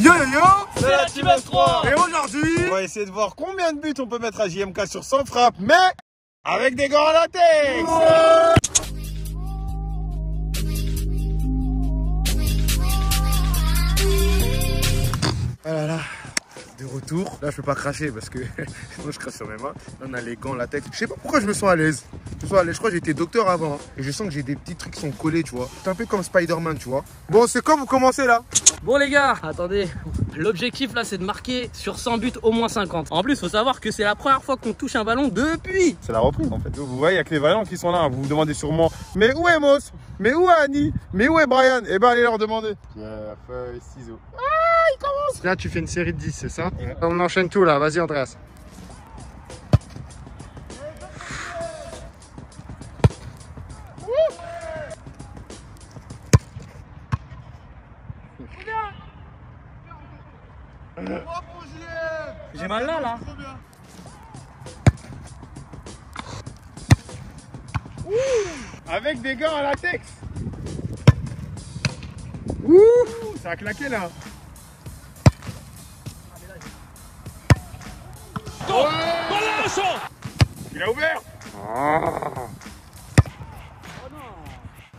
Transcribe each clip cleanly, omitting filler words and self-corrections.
Yo yo yo, c'est la Team S3. Et aujourd'hui, on va essayer de voir combien de buts on peut mettre à JMK sur 100 frappes, mais avec des gants en latex. Oh là là, de retour. Là je peux pas cracher parce que moi je crache sur mes mains. Là on a les gants en latex. Je sais pas pourquoi je me sens à l'aise. Je crois que j'étais docteur avant hein. Et je sens que j'ai des petits trucs qui sont collés, tu vois. C'est un peu comme Spider-Man, tu vois. Bon, c'est quand vous commencez là? Bon les gars, attendez, l'objectif là c'est de marquer sur 100 buts au moins 50. En plus, faut savoir que c'est la première fois qu'on touche un ballon depuis. C'est la reprise en fait. Vous voyez, il y a que les vaillants qui sont là. Vous vous demandez sûrement, mais où est Moss? Mais où est Annie? Mais où est Brian? Eh ben allez leur demander. Pierre, feuille, ciseaux. Ah, il commence. Là tu fais une série de 10, c'est ça? Ouais. On enchaîne tout là, vas-y Andreas. J'ai mal là, là. Ouh, avec des gants à latex. Ouh, ça a claqué là. Go, ouais. Balance. Il a ouvert. Oh.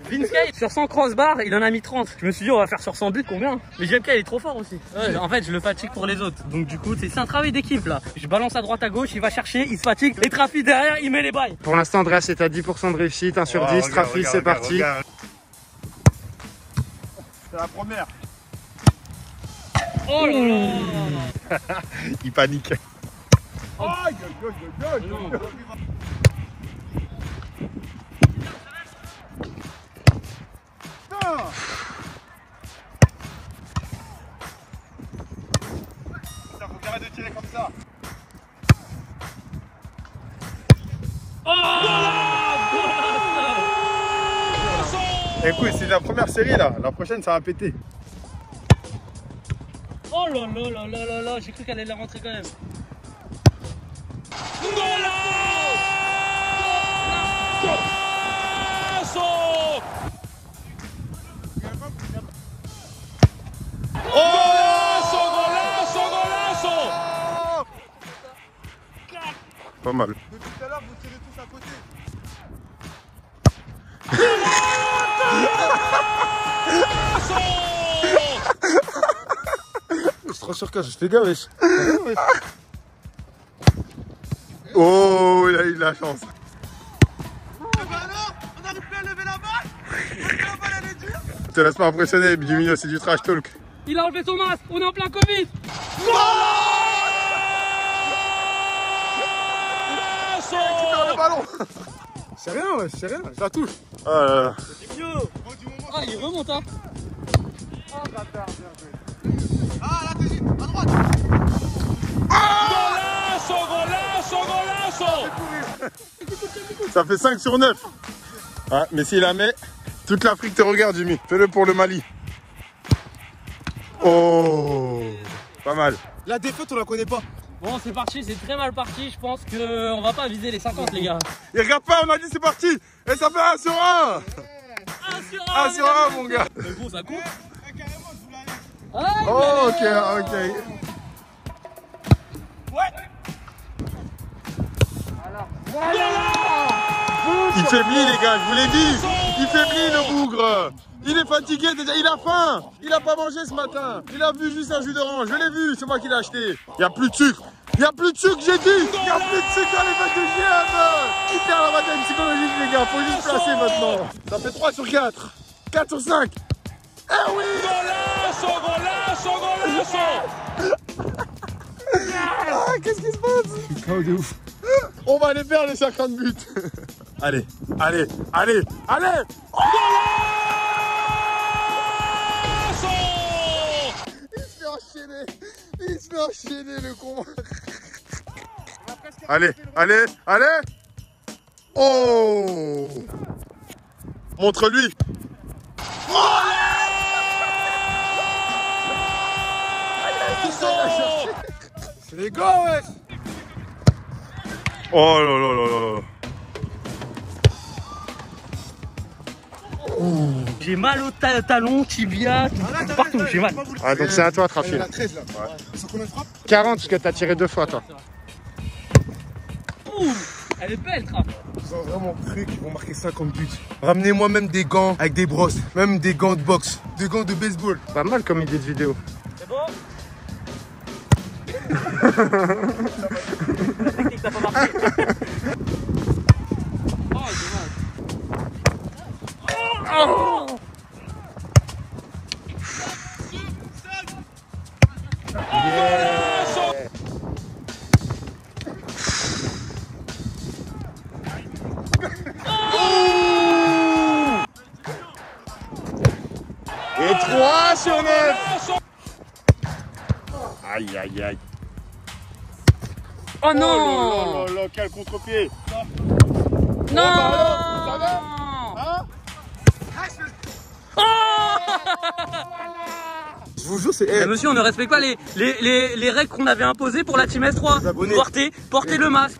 Vinskate sur 100 crossbar, il en a mis 30. Je me suis dit, on va faire sur 100 buts, combien? Mais JMK, il est trop fort aussi. Ouais, en fait, je le fatigue pour les autres. Donc, du coup, c'est un travail d'équipe là. Je balance à droite, à gauche, il va chercher, il se fatigue. Et Trafi derrière, il met les bails. Pour l'instant, Andreas est à 10% de réussite, 1 sur 10. Trafi, c'est parti. C'est la première. Oh là là. Il panique. Oh, go. De tirer comme ça. Oh, écoute, c'est la première série là, la prochaine ça va péter. Oh là là là là là là, j'ai cru qu'elle allait rentrer quand même. Oh, pas mal. Depuis tout à l'heure, vous tirez tous à côté. Je suis trop sûr que je fais gaffe, wesh. Oh, il a eu de la chance. Eh ben alors, on n'arrive plus à lever la balle. La balle, elle est dure. Je te laisse pas impressionner, Bidumino, c'est du trash talk. Il a enlevé son masque, on est en plein Covid. Voilà. C'est rien, ouais, c'est rien, ça touche. Oh là là. Ah, il remonte, hein. Oh, bâtard, bien joué. Ah, là, t'es vite, à droite. Golasso, golasso. Ça fait 5 sur 9. Ah, mais s'il la met, toute l'Afrique te regarde, Jimmy. Fais-le pour le Mali. Oh, pas mal. La défaite, on la connaît pas. Bon, c'est parti, c'est très mal parti, je pense qu'on va pas viser les 50 les gars. Et regarde pas, on a dit c'est parti. Et ça fait 1 sur 1 sur 1, 1 sur 1 mon gars. Mais bon, ça compte. Ah, oh, ok, ok. Ouais. Alors, voilà. Il faiblit les gars, je vous l'ai dit. Il faiblit le bougre. Il est fatigué déjà, il a faim. Il a pas mangé ce matin. Il a bu juste un jus d'orange, je l'ai vu, c'est moi qui l'ai acheté. Il n'y a plus de sucre. Il n'y a plus de sucre, j'ai dit. Il n'y a plus de sucre dans les fêtes de GM. Quittez la bataille psychologique les gars, faut juste placer maintenant. Ça fait 3 sur 4. 4 sur 5. Eh oui. Ah, qu'est-ce qui se passe? Je suis chaos de ouf. On va aller faire les 50 buts. Allez, allez, allez, allez. Oh, il se fait enchaîner le con. Allez, allez, allez. Oh, montre-lui. Oh, c'est les gars, ouais. Oh là là là là. J'ai mal au talon, tibia, partout, j'ai mal. Ah, donc c'est à toi, Trafi. Elle a 13 là. Ouais. Sur combien de frappes? 40, parce que t'as tiré 2 fois, toi. Ouh, elle est belle, Trafi. Ils ont vraiment cru qu'ils vont marquer 50 buts. Ramenez-moi même des gants avec des brosses, même des gants de boxe, des gants de baseball. Pas mal comme idée de vidéo. C'est bon. La technique t'a pas marqué. Oh, et 3 sur 9. Aïe aïe aïe. Oh non, quel contre-pied. Non, ça va. Hein? Oh, je vous jure, c'est... Monsieur, on ne respecte pas les règles qu'on avait imposées pour la Team S3. Portez le masque.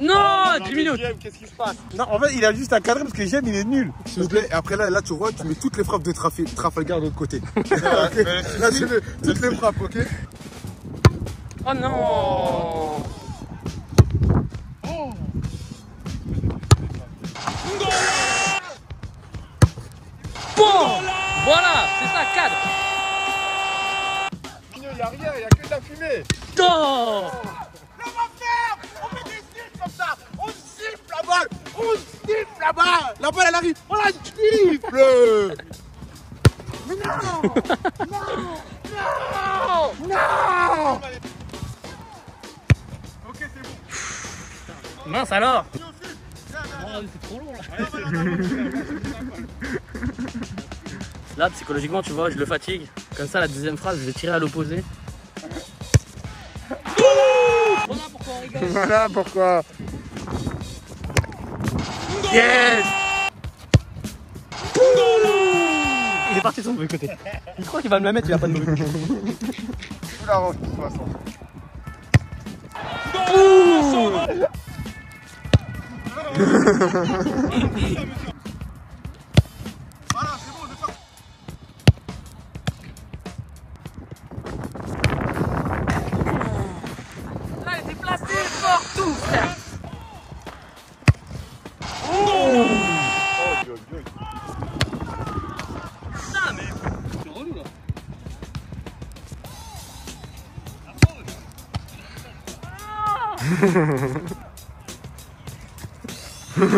Non, oh, 10 minutes. Qu'est-ce qui se passe? Non, en fait, il a juste à cadrer parce que Jem, il est nul. S'il vous plaît, après là, tu vois, tu mets toutes les frappes de Trafalgar de l'autre côté. Okay. Là, tu mets toutes les frappes, ok? Oh non. Oh. Bon, voilà, c'est ça, cadre. Il n'y a rien, il n'y a que de la fumée. Oh, le refaire. On fait des zips comme ça. On zippe la balle. On zippe la balle. La balle, elle arrive. On la zippe. Mais non. Non. Non. Non. Ok, c'est bon. Mince alors. Oh, c'est trop long là. Là psychologiquement tu vois je le fatigue. Comme ça la deuxième phrase je vais tirer à l'opposé. Voilà pourquoi on rigole. Voilà pourquoi. Yes. Il est parti sur le mauvais côté. Il croit qu'il va me la mettre, il a pas de mauvais côté. Je la range de toute façon. Voilà, c'est bon, c'est pas... Là, elle était placée partout, frère. Oh, putain, mais... C'est relou, là. Prends la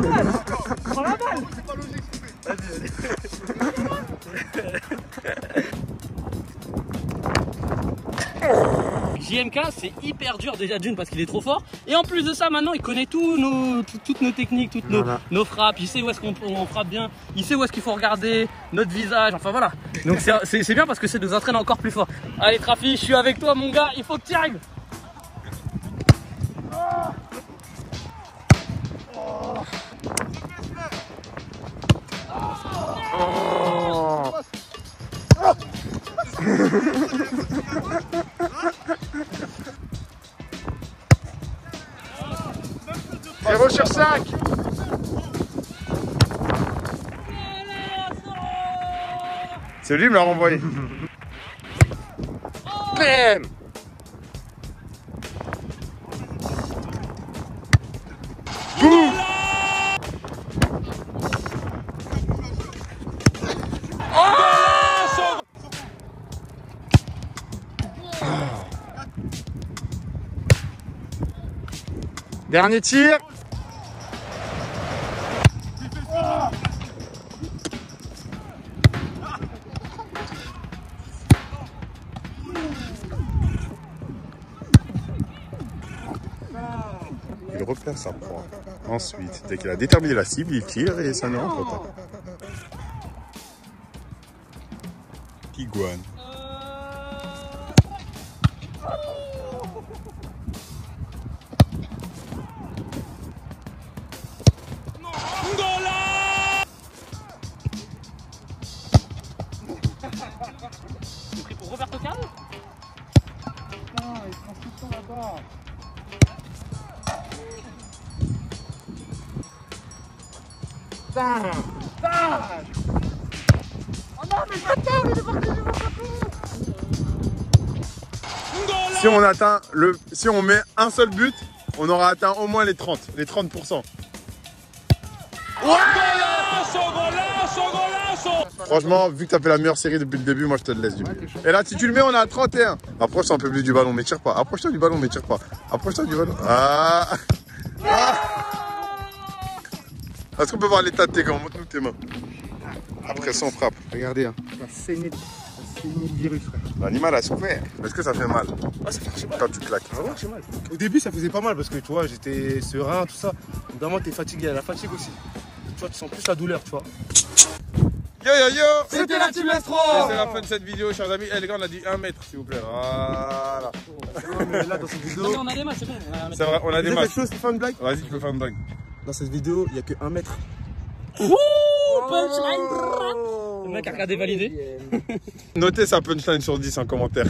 balle! Prends la balle! C'est pas logique, JMK, c'est hyper dur déjà d'une parce qu'il est trop fort. Et en plus de ça, maintenant, il connaît toutes nos techniques, toutes nos frappes. Il sait où est-ce qu'on frappe bien. Il sait où est-ce qu'il faut regarder notre visage. Enfin voilà. Donc c'est bien parce que ça nous entraîne encore plus fort. Allez, Trafi, je suis avec toi, mon gars. Il faut que tu arrives. C'est lui qui me l'a renvoyé. Bam. Boum. Dernier tir. Il repère sa proie. Ensuite, dès qu'il a déterminé la cible, il tire et ça ne rentre pas. Iguane. Tu es pris pour Roberto Carlos? Putain, il prend tout le temps là-bas. Putain! Putain! Oh non, mais j'attends, il est parti, je m'en fous! Si on atteint le. Si on met un seul but, on aura atteint au moins les 30%. Les 30%. Ouais! Franchement, vu que t'as fait la meilleure série depuis le début, moi je te le laisse, Jimmy. Et là, si tu le mets, on est à 31. Approche-toi un peu plus du ballon, mais tire pas. Approche-toi du ballon, mais tire pas. Approche-toi du ballon. Ah! Ah! Est-ce qu'on peut voir l'état de tes gants? Montre-nous tes mains. Après ça, on frappe. Regardez, hein. La saignée de virus, frère. L'animal a souffert. Est-ce que ça fait mal? Ah, ça fait mal. Quand tu claques. Ça fait mal. Au début, ça faisait pas mal parce que tu vois, j'étais serein, tout ça. Évidemment, t'es fatigué, la fatigue aussi. Tu vois, tu sens plus la douleur, tu vois. Yo yo yo! C'était la Team S3! C'est la fin de cette vidéo, chers amis. Eh, les gars, on a dit 1 mètre, s'il vous plaît. Voilà. Non, mais là, dans cette vidéo. On a des matchs, c'est bon. C'est vrai, on a des matchs. Tu veux faire une blague? Vas-y, tu peux faire une blague. Dans cette vidéo, il n'y a que 1 mètre. Ouh, punchline! Le mec a regardé valider. Notez sa punchline sur 10 en commentaire.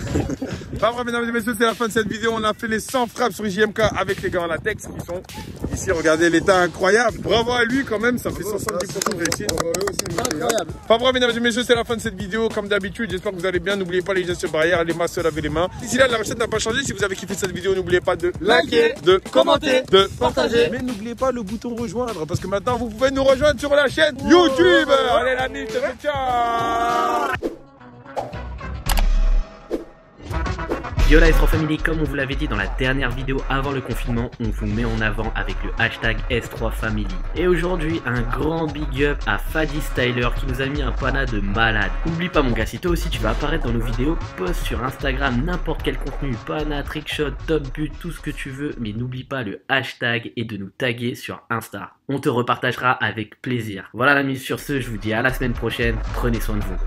Bah, bref, mesdames et messieurs, c'est la fin de cette vidéo. On a fait les 100 frappes sur JMK avec les gars en latex qui sont ici. Regardez l'état incroyable. Bravo à lui quand même, ça fait 70% de réussite. Incroyable. Bah, bref, mesdames et messieurs, c'est la fin de cette vidéo. Comme d'habitude, j'espère que vous allez bien. N'oubliez pas les gestes barrières, les masques, laver les mains. D'ici là, la recette n'a pas changé. Si vous avez kiffé cette vidéo, n'oubliez pas de liker, de commenter, de partager. Mais n'oubliez pas le bouton rejoindre parce que maintenant, vous pouvez nous rejoindre sur la chaîne YouTube. Allez, la nuit, ciao. Yo la S3 Family, comme on vous l'avait dit dans la dernière vidéo avant le confinement, on vous met en avant avec le hashtag S3 Family. Et aujourd'hui, un grand big up à Fadi Styler qui nous a mis un panna de malade. Oublie pas mon gars, si toi aussi tu vas apparaître dans nos vidéos, poste sur Instagram n'importe quel contenu, panna, trickshot, top but, tout ce que tu veux, mais n'oublie pas le hashtag et de nous taguer sur Insta. On te repartagera avec plaisir. Voilà la mise sur ce, je vous dis à la semaine prochaine, prenez soin de vous.